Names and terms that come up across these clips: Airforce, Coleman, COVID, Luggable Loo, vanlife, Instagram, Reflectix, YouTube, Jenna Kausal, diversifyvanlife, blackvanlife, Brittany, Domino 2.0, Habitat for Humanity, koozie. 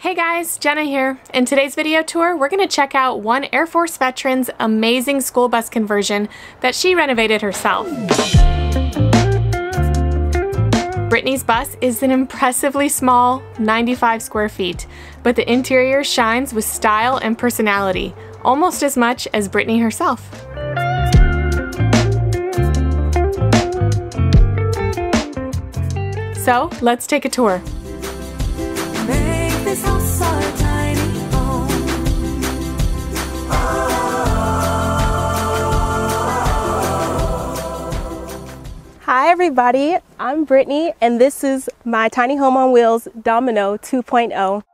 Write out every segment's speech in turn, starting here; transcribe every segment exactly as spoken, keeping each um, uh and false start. Hey guys, Jenna here. In today's video tour, we're gonna check out one Air Force veteran's amazing school bus conversion that she renovated herself. Brittany's bus is an impressively small ninety-five square feet, but the interior shines with style and personality, almost as much as Brittany herself. So let's take a tour. This house our tiny home. Hi everybody, I'm Brittany and this is my tiny home on wheels Domino two point oh.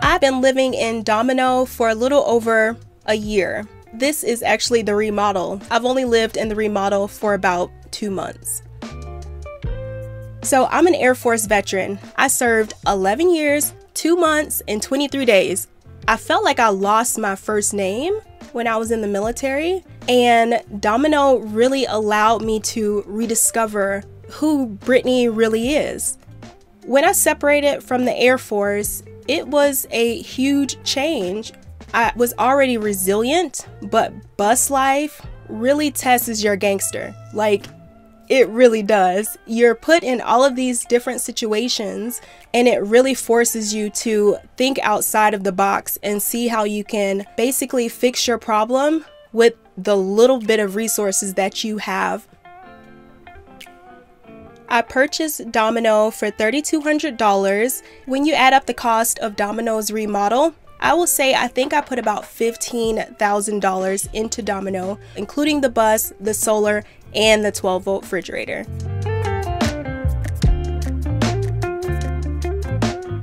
I've been living in Domino for a little over a year. This is actually the remodel. I've only lived in the remodel for about two months. So I'm an Air Force veteran. I served eleven years, two months, and twenty-three days. I felt like I lost my first name when I was in the military, and Domino really allowed me to rediscover who Brittany really is. When I separated from the Air Force, it was a huge change. I was already resilient, but bus life really tests your gangster. Like, it really does. You're put in all of these different situations and it really forces you to think outside of the box and see how you can basically fix your problem with the little bit of resources that you have. I purchased Domino for three thousand two hundred dollars. When you add up the cost of Domino's remodel, I will say I think I put about fifteen thousand dollars into Domino, including the bus, the solar, and the twelve volt refrigerator.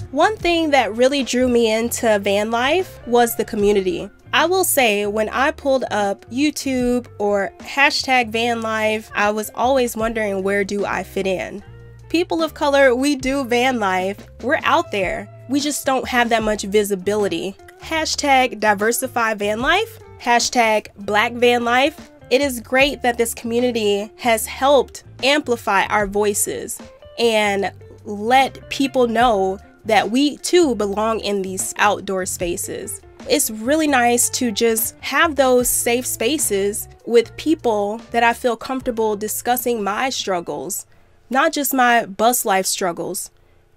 One thing that really drew me into van life was the community. I will say when I pulled up YouTube or hashtag van life, I was always wondering, where do I fit in? People of color, we do van life. We're out there. We just don't have that much visibility. Hashtag diversify van life. Hashtag black van life. It is great that this community has helped amplify our voices and let people know that we too belong in these outdoor spaces. It's really nice to just have those safe spaces with people that I feel comfortable discussing my struggles, not just my bus life struggles,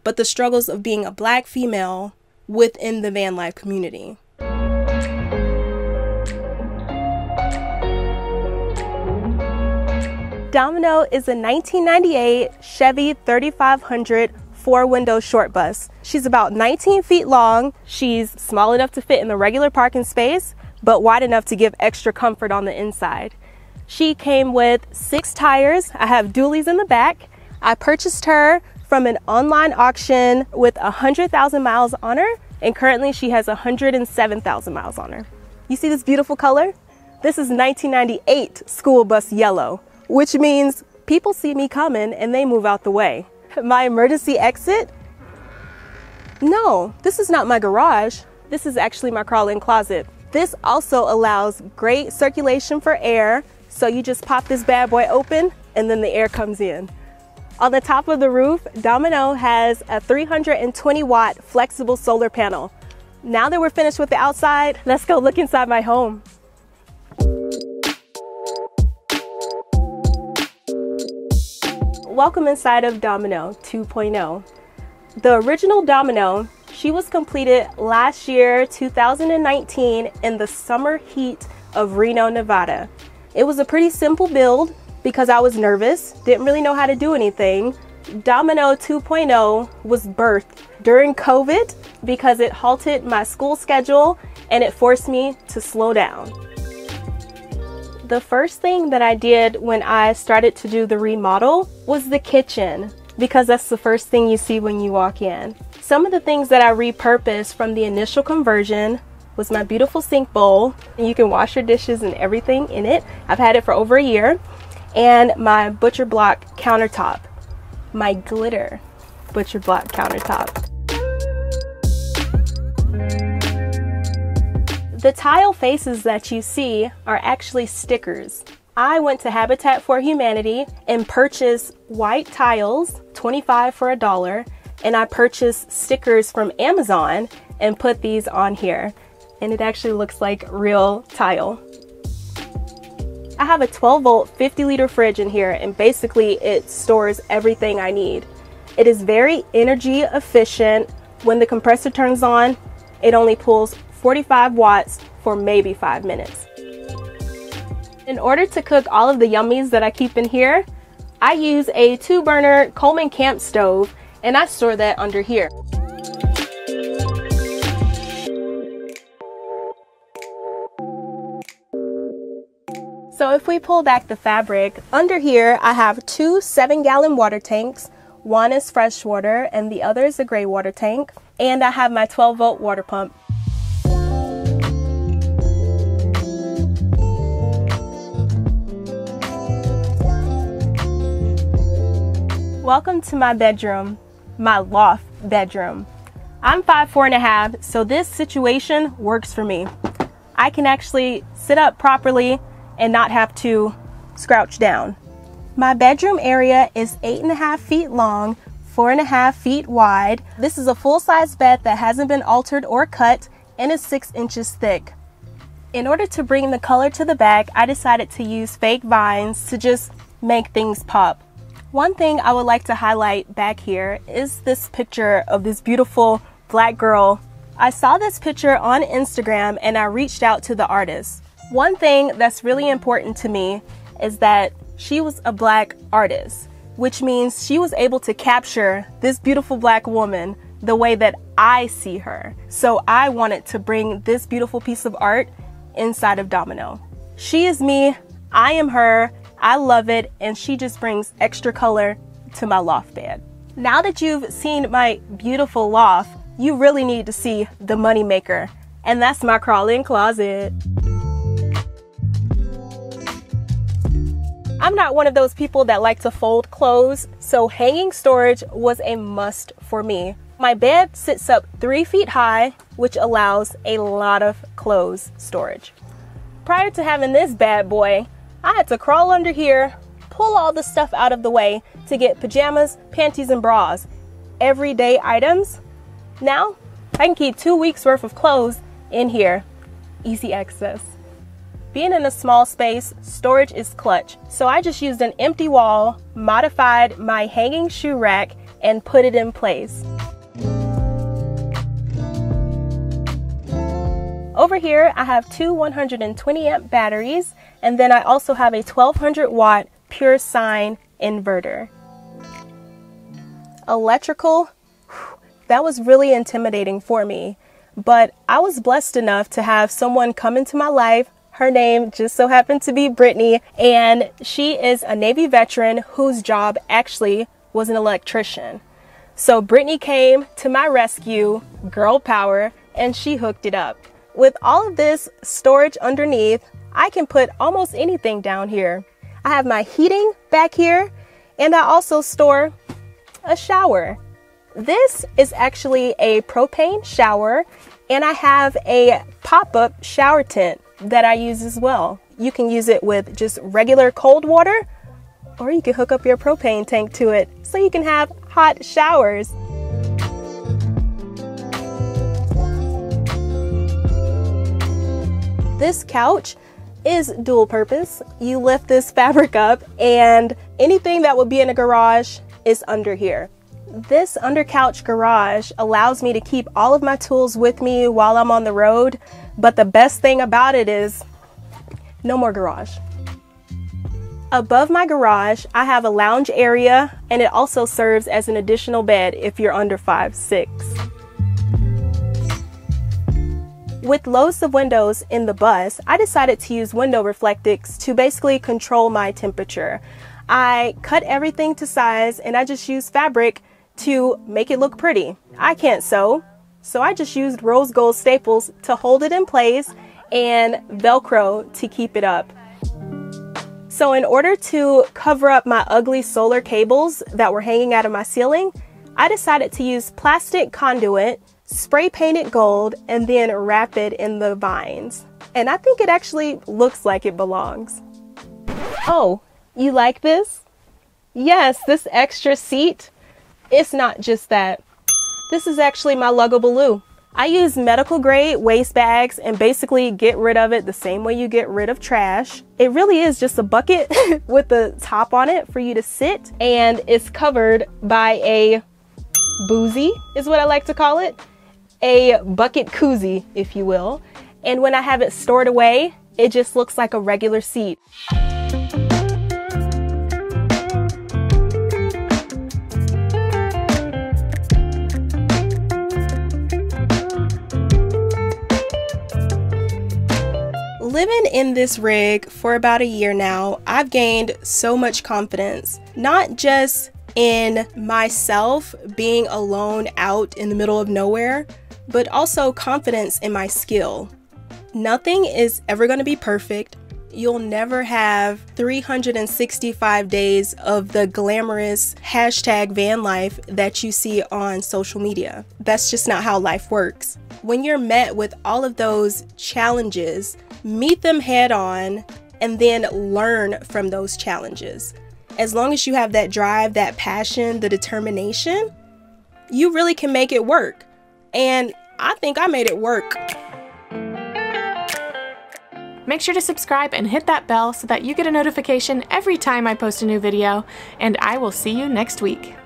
but the struggles of being a black female within the van life community. Domino is a nineteen ninety-eight Chevy thirty-five hundred four-window short bus. She's about nineteen feet long. She's small enough to fit in the regular parking space, but wide enough to give extra comfort on the inside. She came with six tires. I have dualies in the back. I purchased her from an online auction with one hundred thousand miles on her, and currently she has one hundred seven thousand miles on her. You see this beautiful color? This is nineteen ninety-eight school bus yellow, which means people see me coming and they move out the way. My emergency exit? No, this is not my garage. This is actually my crawl-in closet. This also allows great circulation for air. So you just pop this bad boy open and then the air comes in. On the top of the roof, Domino has a three hundred twenty watt flexible solar panel. Now that we're finished with the outside, let's go look inside my home. Welcome inside of Domino two point oh. The original Domino, she was completed last year, two thousand nineteen, in the summer heat of Reno, Nevada. It was a pretty simple build because I was nervous, didn't really know how to do anything. Domino two point oh was birthed during COVID because it halted my school schedule and it forced me to slow down. The first thing that I did when I started to do the remodel was the kitchen, because that's the first thing you see when you walk in. Some of the things that I repurposed from the initial conversion was my beautiful sink bowl, and you can wash your dishes and everything in it. I've had it for over a year, and my butcher block countertop, my glitter. which are black countertops. The tile faces that you see are actually stickers. I went to Habitat for Humanity and purchased white tiles, twenty-five for a dollar, and I purchased stickers from Amazon and put these on here. And it actually looks like real tile. I have a twelve volt fifty liter fridge in here, and basically it stores everything I need. It is very energy efficient. When the compressor turns on, it only pulls forty-five watts for maybe five minutes. In order to cook all of the yummies that I keep in here, I use a two burner Coleman camp stove, and I store that under here. So if we pull back the fabric, under here I have two seven gallon water tanks. One is fresh water and the other is a gray water tank. And I have my twelve volt water pump. Welcome to my bedroom, my loft bedroom. I'm five four and a half, so this situation works for me. I can actually sit up properly and not have to scrouch down. My bedroom area is eight and a half feet long, four and a half feet wide. This is a full-size bed that hasn't been altered or cut and is six inches thick. In order to bring the color to the back, I decided to use fake vines to just make things pop. One thing I would like to highlight back here is this picture of this beautiful black girl. I saw this picture on Instagram and I reached out to the artist. One thing that's really important to me is that she was a black artist, which means she was able to capture this beautiful black woman the way that I see her. So I wanted to bring this beautiful piece of art inside of Domino. She is me, I am her. I love it, and she just brings extra color to my loft bed. Now that you've seen my beautiful loft, you really need to see the moneymaker, and that's my crawl-in closet. I'm not one of those people that like to fold clothes, so hanging storage was a must for me. My bed sits up three feet high, which allows a lot of clothes storage. Prior to having this bad boy, I had to crawl under here, pull all the stuff out of the way to get pajamas, panties, and bras. Everyday items. Now, I can keep two weeks worth of clothes in here. Easy access. Being in a small space, storage is clutch. So I just used an empty wall, modified my hanging shoe rack, and put it in place. Over here, I have two one hundred twenty amp batteries, and then I also have a twelve hundred watt pure sine inverter. Electrical, that was really intimidating for me, but I was blessed enough to have someone come into my life. Her name just so happened to be Brittany, and she is a Navy veteran whose job actually was an electrician. So Brittany came to my rescue, girl power, and she hooked it up. With all of this storage underneath, I can put almost anything down here. I have my heating back here, and I also store a shower. This is actually a propane shower, and I have a pop-up shower tent that I use as well. You can use it with just regular cold water, or you can hook up your propane tank to it so you can have hot showers. This couch is dual purpose. You lift this fabric up and anything that would be in a garage is under here. This under couch garage allows me to keep all of my tools with me while I'm on the road, but the best thing about it is no more garage. Above my garage, I have a lounge area, and it also serves as an additional bed if you're under five six. With loads of windows in the bus, I decided to use window reflectix to basically control my temperature. I cut everything to size and I just used fabric to make it look pretty. I can't sew, so I just used rose gold staples to hold it in place and Velcro to keep it up. So in order to cover up my ugly solar cables that were hanging out of my ceiling, I decided to use plastic conduit, spray paint it gold, and then wrap it in the vines. And I think it actually looks like it belongs. Oh, you like this? Yes, this extra seat. It's not just that. This is actually my Luggable Loo. I use medical grade waste bags and basically get rid of it the same way you get rid of trash. It really is just a bucket with the top on it for you to sit, and it's covered by a boozy, is what I like to call it. A bucket koozie, if you will. And when I have it stored away, it just looks like a regular seat. Living in this rig for about a year now, I've gained so much confidence, not just in myself being alone out in the middle of nowhere, but also confidence in my skill. Nothing is ever going to be perfect. You'll never have three hundred sixty-five days of the glamorous hashtag van life that you see on social media. That's just not how life works. When you're met with all of those challenges, meet them head on and then learn from those challenges. As long as you have that drive, that passion, the determination, you really can make it work. And I think I made it work. Make sure to subscribe and hit that bell so that you get a notification every time I post a new video, and I will see you next week.